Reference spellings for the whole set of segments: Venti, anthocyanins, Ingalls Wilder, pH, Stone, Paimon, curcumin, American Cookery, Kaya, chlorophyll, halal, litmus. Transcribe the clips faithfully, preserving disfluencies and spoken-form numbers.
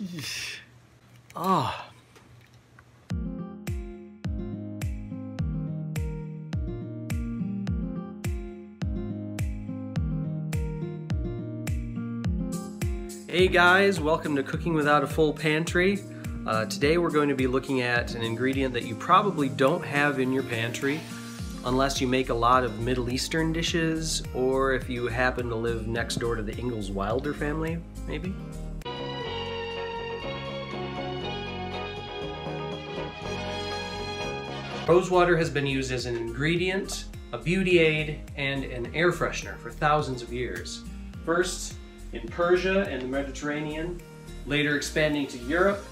Ah. Oh. Hey guys, welcome to Cooking Without a Full Pantry. Uh, today we're going to be looking at an ingredient that you probably don't have in your pantry unless you make a lot of Middle Eastern dishes or if you happen to live next door to the Ingalls Wilder family, maybe? Rosewater has been used as an ingredient, a beauty aid, and an air freshener for thousands of years. First, in Persia and the Mediterranean, later expanding to Europe,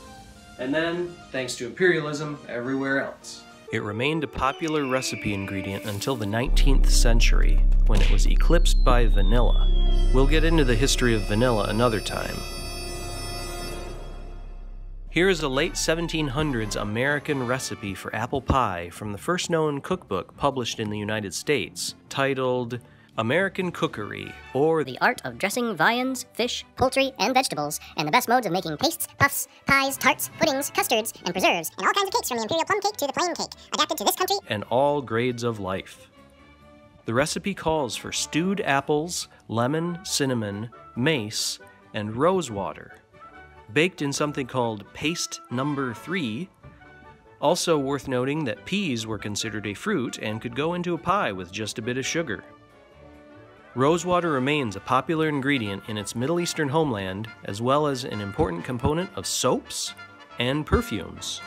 and then, thanks to imperialism, everywhere else. It remained a popular recipe ingredient until the nineteenth century, when it was eclipsed by vanilla. We'll get into the history of vanilla another time. Here is a late seventeen hundreds American recipe for apple pie from the first known cookbook published in the United States, titled American Cookery, or The Art of Dressing Viands, Fish, Poultry, and Vegetables, and the Best Modes of Making Pastes, Puffs, Pies, Tarts, Puddings, Custards, and Preserves, and all kinds of cakes from the Imperial Plum Cake to the Plain Cake, adapted to this country and all grades of life. The recipe calls for stewed apples, lemon, cinnamon, mace, and rose water, baked in something called paste number three. Also worth noting that peas were considered a fruit and could go into a pie with just a bit of sugar. Rosewater remains a popular ingredient in its Middle Eastern homeland, as well as an important component of soaps and perfumes.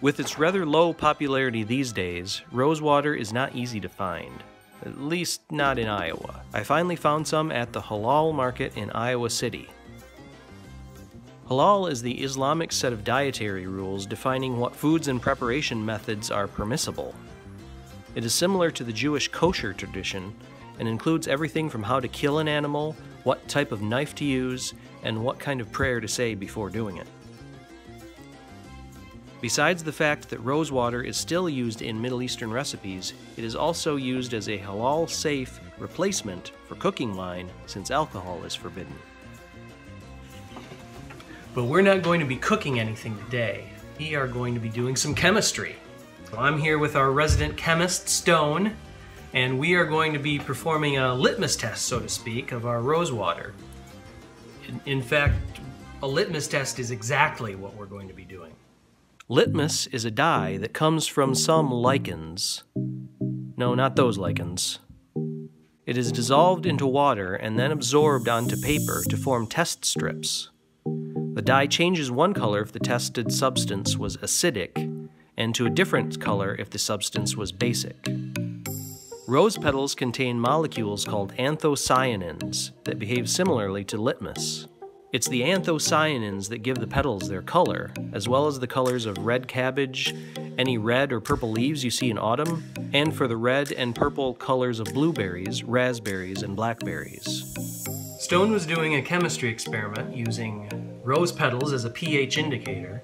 With its rather low popularity these days, rosewater is not easy to find, at least not in Iowa. I finally found some at the halal market in Iowa City. Halal is the Islamic set of dietary rules defining what foods and preparation methods are permissible. It is similar to the Jewish kosher tradition, and includes everything from how to kill an animal, what type of knife to use, and what kind of prayer to say before doing it. Besides the fact that rosewater is still used in Middle Eastern recipes, it is also used as a halal-safe replacement for cooking wine since alcohol is forbidden. But we're not going to be cooking anything today. We are going to be doing some chemistry. So I'm here with our resident chemist, Stone, and we are going to be performing a litmus test, so to speak, of our rosewater. In, in fact, a litmus test is exactly what we're going to be doing. Litmus is a dye that comes from some lichens. No, not those lichens. It is dissolved into water and then absorbed onto paper to form test strips. The dye changes one color if the tested substance was acidic, and to a different color if the substance was basic. Rose petals contain molecules called anthocyanins that behave similarly to litmus. It's the anthocyanins that give the petals their color, as well as the colors of red cabbage, any red or purple leaves you see in autumn, and for the red and purple colors of blueberries, raspberries, and blackberries. Stone was doing a chemistry experiment using rose petals as a pH indicator.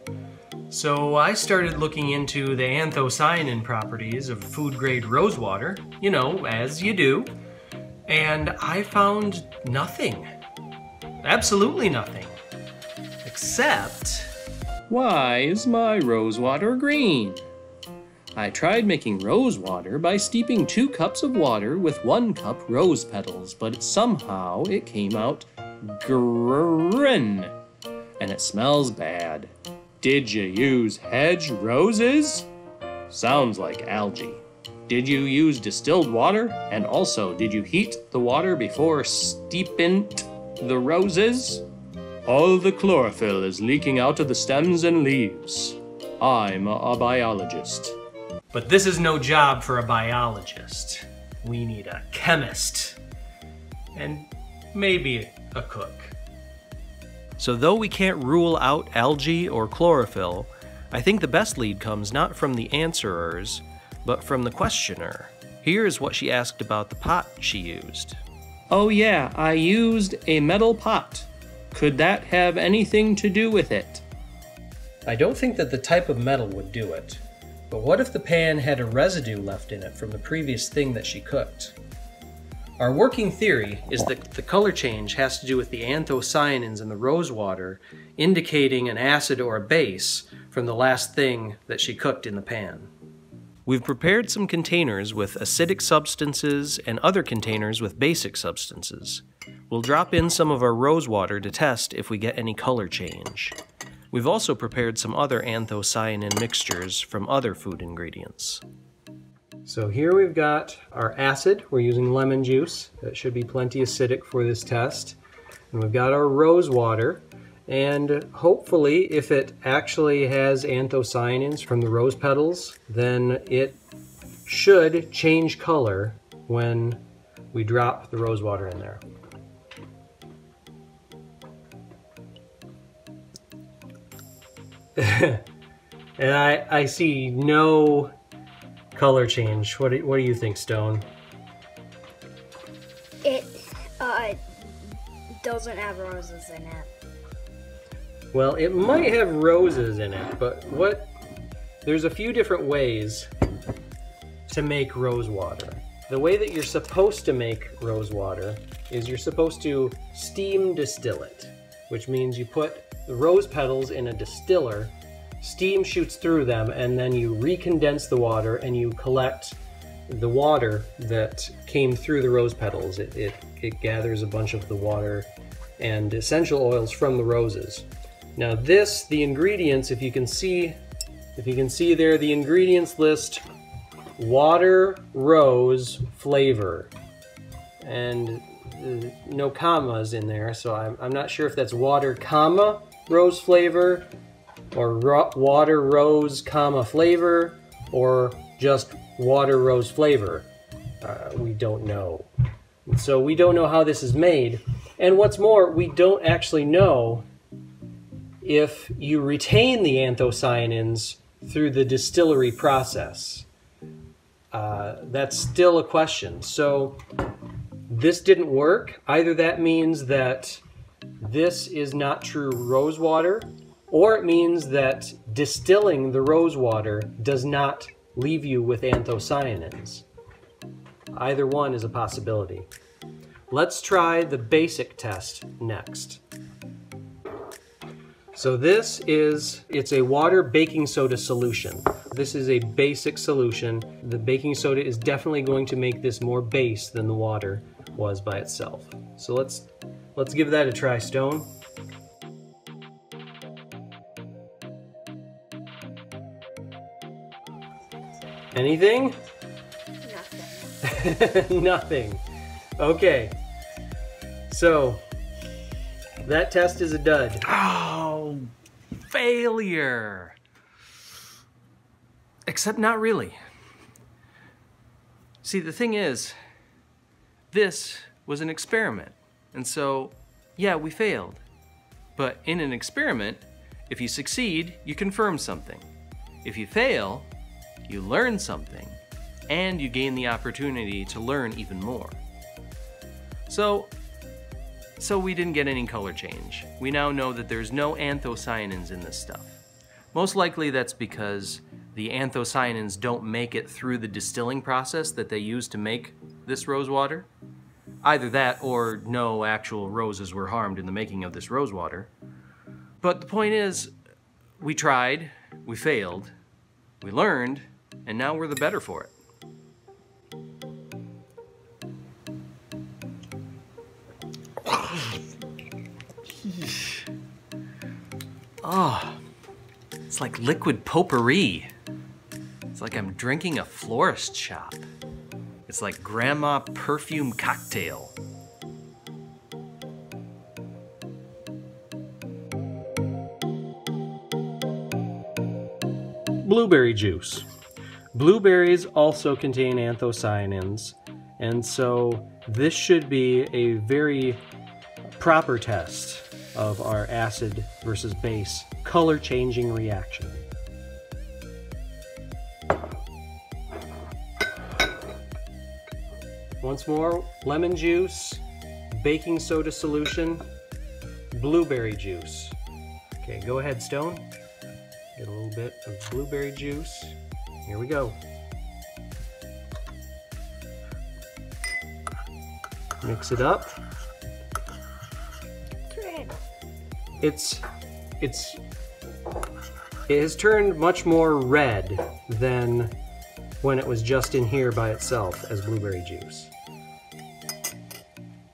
So I started looking into the anthocyanin properties of food-grade rosewater, you know, as you do, and I found nothing. Absolutely nothing. Except, why is my rosewater green? I tried making rosewater by steeping two cups of water with one cup rose petals, but somehow it came out green, and it smells bad. Did you use hedge roses? Sounds like algae. Did you use distilled water? And also, did you heat the water before steeping the roses? All the chlorophyll is leaking out of the stems and leaves. I'm a biologist. But this is no job for a biologist. We need a chemist. And maybe a cook. So though we can't rule out algae or chlorophyll, I think the best lead comes not from the answerers, but from the questioner. Here's what she asked about the pot she used. Oh yeah, I used a metal pot. Could that have anything to do with it? I don't think that the type of metal would do it, but what if the pan had a residue left in it from the previous thing that she cooked? Our working theory is that the color change has to do with the anthocyanins in the rosewater indicating an acid or a base from the last thing that she cooked in the pan. We've prepared some containers with acidic substances and other containers with basic substances. We'll drop in some of our rosewater to test if we get any color change. We've also prepared some other anthocyanin mixtures from other food ingredients. So here we've got our acid. We're using lemon juice. That should be plenty acidic for this test. And we've got our rose water. And hopefully, if it actually has anthocyanins from the rose petals, then it should change color when we drop the rose water in there. And I, I see no color change. What do, what do you think, Stone? It uh, doesn't have roses in it. Well, it might have roses in it, but what? There's a few different ways to make rose water. The way that you're supposed to make rose water is you're supposed to steam distill it, which means you put the rose petals in a distiller, steam shoots through them, and then you recondense the water and you collect the water that came through the rose petals. It, it, it gathers a bunch of the water and essential oils from the roses. Now this, the ingredients, if you can see, if you can see there, the ingredients list, water, rose, flavor, and no commas in there, so I'm, I'm not sure if that's water, comma, rose flavor, or ro water, rose, comma, flavor, or just water, rose flavor. Uh, we don't know. So we don't know how this is made, and what's more, we don't actually know if you retain the anthocyanins through the distillery process. Uh, that's still a question. So this didn't work. Either that means that this is not true rose water, or it means that distilling the rose water does not leave you with anthocyanins. Either one is a possibility. Let's try the basic test next. So this is, it's a water baking soda solution. This is a basic solution. The baking soda is definitely going to make this more base than the water was by itself. So let's, let's give that a try, Stone. Anything? Nothing. Nothing. Okay. So that test is a dud. Oh, failure. Except not really. See, the thing is, this was an experiment. And so, yeah, we failed. But in an experiment, if you succeed, you confirm something. If you fail, you learn something, and you gain the opportunity to learn even more. So, so we didn't get any color change. We now know that there's no anthocyanins in this stuff. Most likely that's because the anthocyanins don't make it through the distilling process that they use to make this rose water. Either that or no actual roses were harmed in the making of this rose water. But the point is, we tried, we failed, we learned, and now we're the better for it. Oh, it's like liquid potpourri. It's like I'm drinking a florist shop. It's like grandma perfume cocktail. Blueberry juice. Blueberries also contain anthocyanins, and so this should be a very proper test of our acid versus base color changing reaction. Once more, lemon juice, baking soda solution, blueberry juice. Okay, go ahead, Stone. Get a little bit of blueberry juice. Here we go. mix it up. It's, it's, it has turned much more red than when it was just in here by itself as blueberry juice.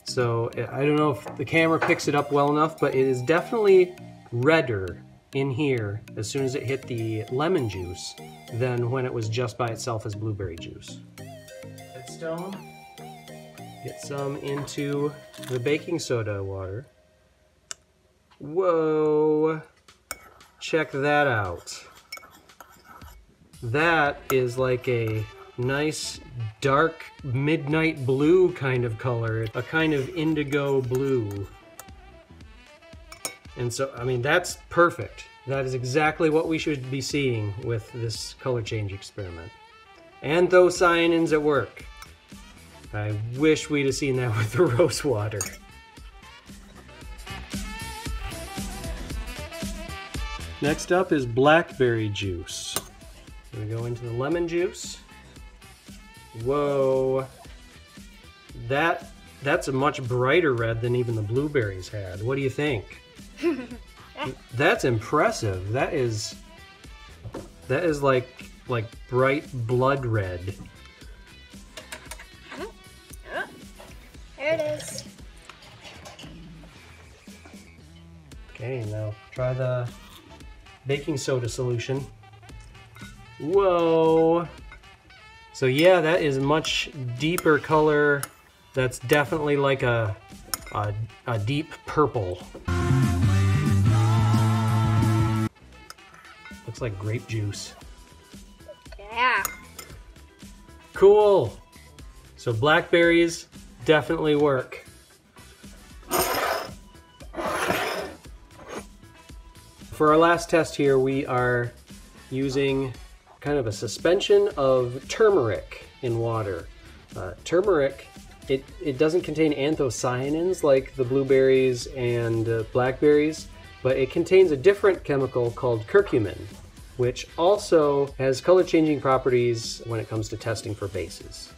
So I don't know if the camera picks it up well enough, but it is definitely redder in here as soon as it hit the lemon juice than when it was just by itself as blueberry juice. Red Stone, get some into the baking soda water. Whoa, check that out. That is like a nice dark midnight blue kind of color, a kind of indigo blue. And so, I mean, that's perfect. That is exactly what we should be seeing with this color change experiment. Anthocyanins at work. I wish we'd have seen that with the rose water. Next up is blackberry juice. We're gonna go into the lemon juice. Whoa, that that's a much brighter red than even the blueberries had. What do you think? That's impressive. That is that is like like bright blood red. Oh, oh. There it is. Okay, now try the baking soda solution. Whoa! So yeah, that is much deeper color. That's definitely like a, a, a deep purple. Looks like grape juice. Yeah. Cool! So blackberries definitely work. For our last test here, we are using kind of a suspension of turmeric in water. Uh, turmeric, it, it doesn't contain anthocyanins like the blueberries and uh, blackberries, but it contains a different chemical called curcumin, which also has color-changing properties when it comes to testing for bases.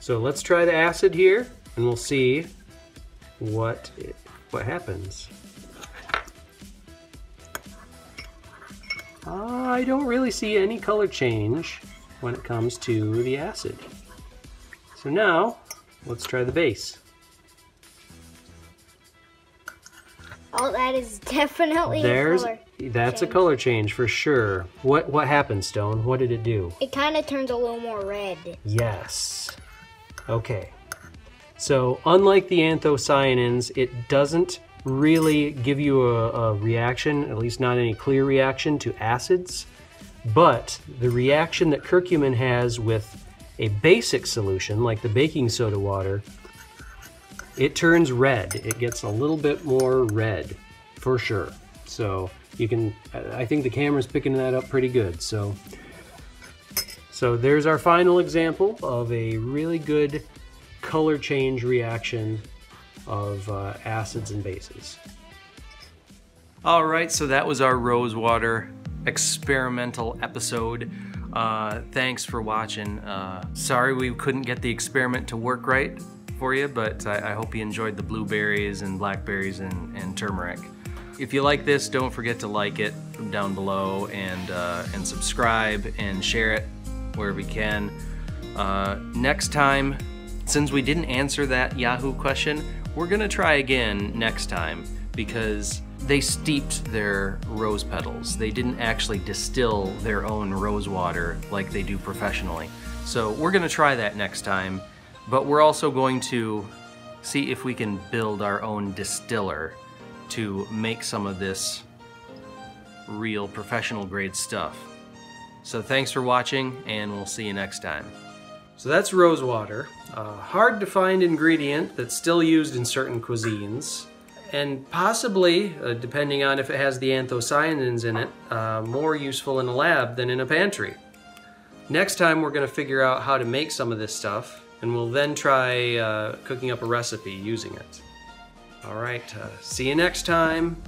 So let's try the acid here, and we'll see what, it, what happens. I don't really see any color change when it comes to the acid. So now, let's try the base. Oh, that is definitely There's, a color That's change. a color change for sure. What, what happened, Stone? What did it do? It kind of turns a little more red. Yes. Okay. So, unlike the anthocyanins, it doesn't really give you a, a reaction, at least not any clear reaction to acids, but the reaction that curcumin has with a basic solution like the baking soda water, it turns red. It gets a little bit more red for sure. So you can, I think the camera's picking that up pretty good. So, so there's our final example of a really good color change reaction of uh, acids and bases. All right, so that was our rosewater experimental episode. Uh, thanks for watching. Uh, sorry we couldn't get the experiment to work right for you, but I, I hope you enjoyed the blueberries and blackberries and, and turmeric. If you like this, don't forget to like it down below and, uh, and subscribe and share it wherever you can. Uh, next time, since we didn't answer that Yahoo question, we're gonna try again next time because they steeped their rose petals. They didn't actually distill their own rose water like they do professionally. So we're gonna try that next time, but we're also going to see if we can build our own distiller to make some of this real professional grade stuff. So thanks for watching and we'll see you next time. So that's rose water, a hard to find ingredient that's still used in certain cuisines, and possibly, uh, depending on if it has the anthocyanins in it, uh, more useful in a lab than in a pantry. Next time we're gonna figure out how to make some of this stuff, and we'll then try uh, cooking up a recipe using it. All right, uh, see you next time.